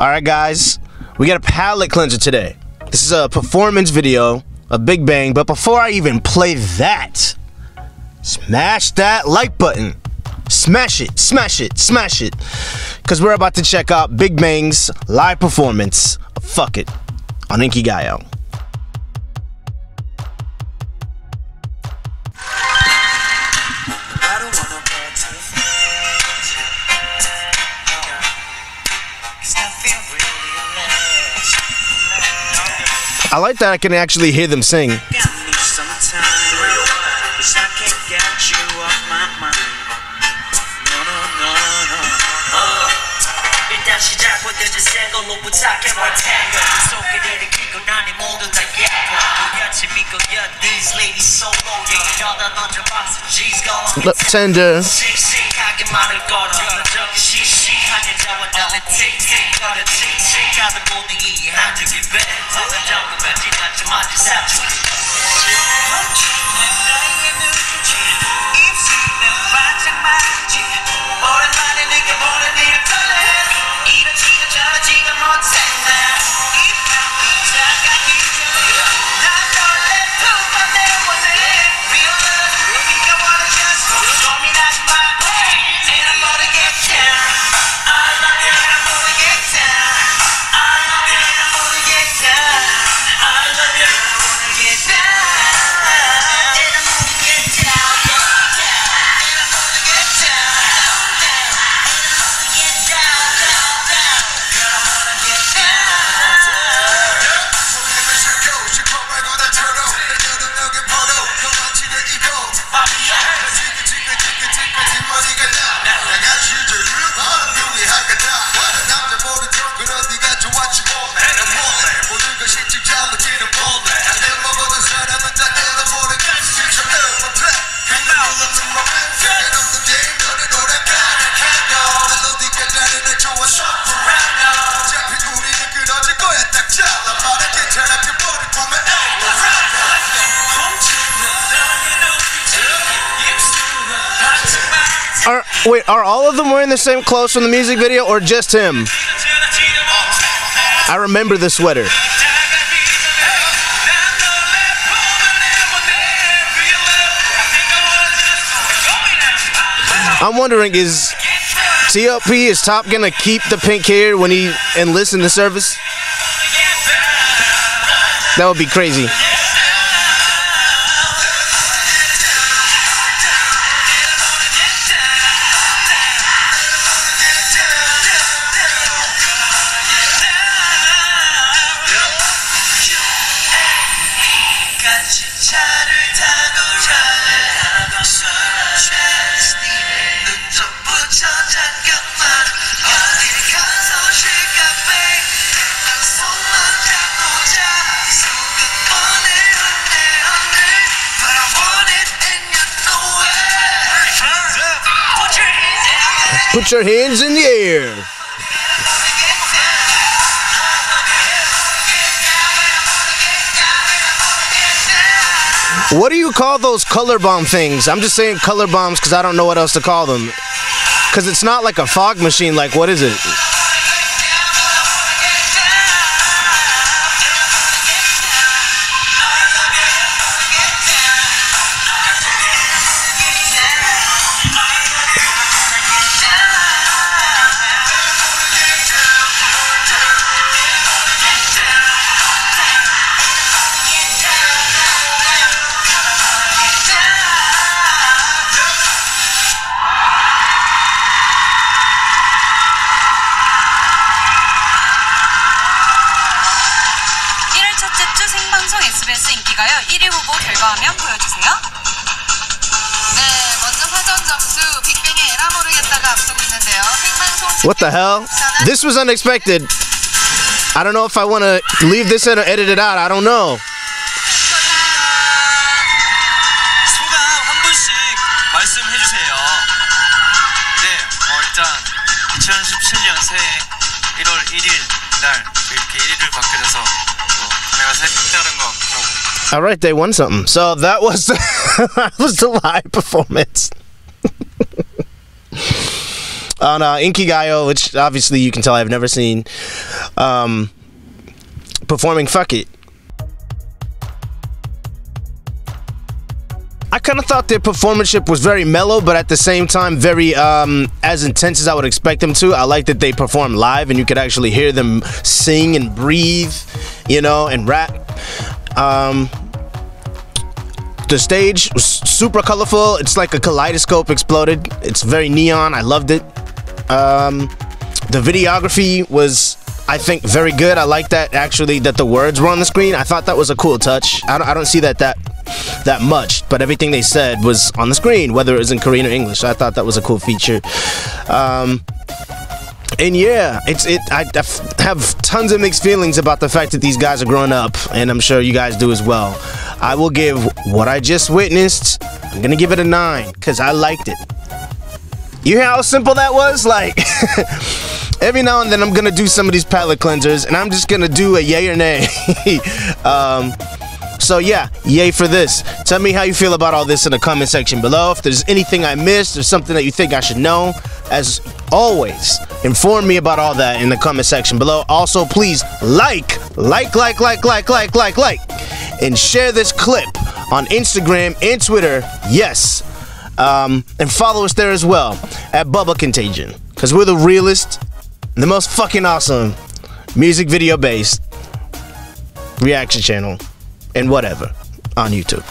Alright guys, we got a palate cleanser today. This is a performance video of Big Bang, but before I even play that, smash that like button. Smash it, smash it, smash it. Because we're about to check out Big Bang's live performance of Fuck It on Inkigayo. I like that I can actually hear them sing. Look, tender. Wait, are all of them wearing the same clothes from the music video, or just him? I remember the sweater. I'm wondering, is Top gonna keep the pink hair when he enlists in the service? That would be crazy. Put your hands in the air. What do you call those color bomb things? I'm just saying color bombs because I don't know what else to call them. Because it's not like a fog machine. Like, what is it? SBS 인기가요 1위 후보 결과하면 보여주세요. 네, 먼저 사전 점수 빅뱅의 에라 모르겠다가 앞서고 있는데요. What the hell? This was unexpected. I don't know if I want to leave this in or edit it out. I don't know. 소감 한 분씩 말씀해 주세요. 네, 일단 2017년 새해 1월 1일 날 이렇게 1위를 받게 돼서 All right, they won something. So that was the, that was the live performance. on Inkigayo, which obviously you can tell I've never seen, performing Fuck It. I kind of thought their performanship was very mellow, but at the same time, very as intense as I would expect them to. I like that they perform live and you could actually hear them sing and breathe, you know, and rap. The stage was super colorful. It's like a kaleidoscope exploded. It's very neon. I loved it. The videography was, I think, very good. I like that, actually, that the words were on the screen. I thought that was a cool touch. I don't see that much, but everything they said was on the screen, whether it was in Korean or English. I thought that was a cool feature. And yeah, I have tons of mixed feelings about the fact that these guys are growing up, and I'm sure you guys do as well. I will give what I just witnessed, I'm gonna give it a 9, because I liked it. You hear how simple that was? Like, every now and then I'm gonna do some of these palate cleansers, and I'm just gonna do a yay or nay. So yeah, yay for this. Tell me how you feel about all this in the comment section below. If there's anything I missed or something that you think I should know, as always, inform me about all that in the comment section below. Also, please like, and share this clip on Instagram and Twitter, yes. And follow us there as well, at Bubble Contagion, because we're the realest, the most fucking awesome music video-based reaction channel and whatever on YouTube.